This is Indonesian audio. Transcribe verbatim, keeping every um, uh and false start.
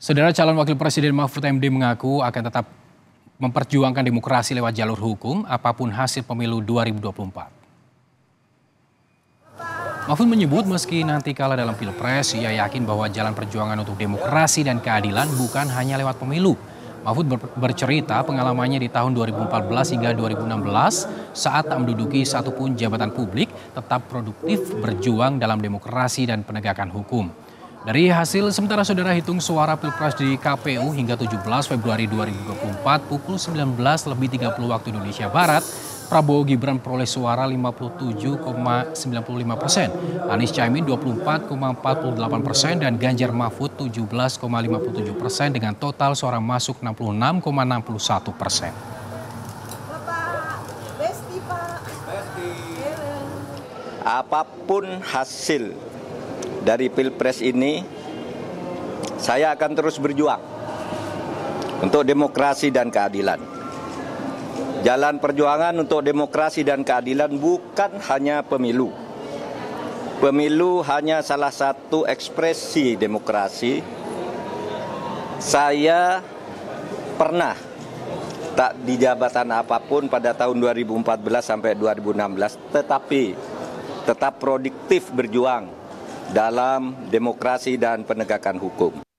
Saudara calon wakil presiden Mahfud M D mengaku akan tetap memperjuangkan demokrasi lewat jalur hukum apapun hasil pemilu dua ribu dua puluh empat. Mahfud menyebut meski nanti kalah dalam pilpres, ia yakin bahwa jalan perjuangan untuk demokrasi dan keadilan bukan hanya lewat pemilu. Mahfud bercerita pengalamannya di tahun dua ribu empat belas hingga dua ribu enam belas saat tak menduduki satupun jabatan publik, tetap produktif berjuang dalam demokrasi dan penegakan hukum. Dari hasil sementara saudara hitung suara pilpres di K P U hingga tujuh belas Februari dua ribu dua puluh empat pukul sembilan belas lebih tiga puluh waktu Indonesia Barat, Prabowo-Gibran peroleh suara lima puluh tujuh koma sembilan lima persen, Anies Caimin dua puluh empat koma empat delapan persen, dan Ganjar-Mahfud tujuh belas koma lima tujuh persen dengan total suara masuk enam puluh enam koma enam satu persen. Apapun hasil dari Pilpres ini, saya akan terus berjuang untuk demokrasi dan keadilan. Jalan perjuangan untuk demokrasi dan keadilan bukan hanya pemilu. Pemilu hanya salah satu ekspresi demokrasi. Saya pernah tak di jabatan apapun pada tahun dua ribu empat belas sampai dua ribu enam belas, tetapi tetap produktif berjuang dalam demokrasi dan penegakan hukum.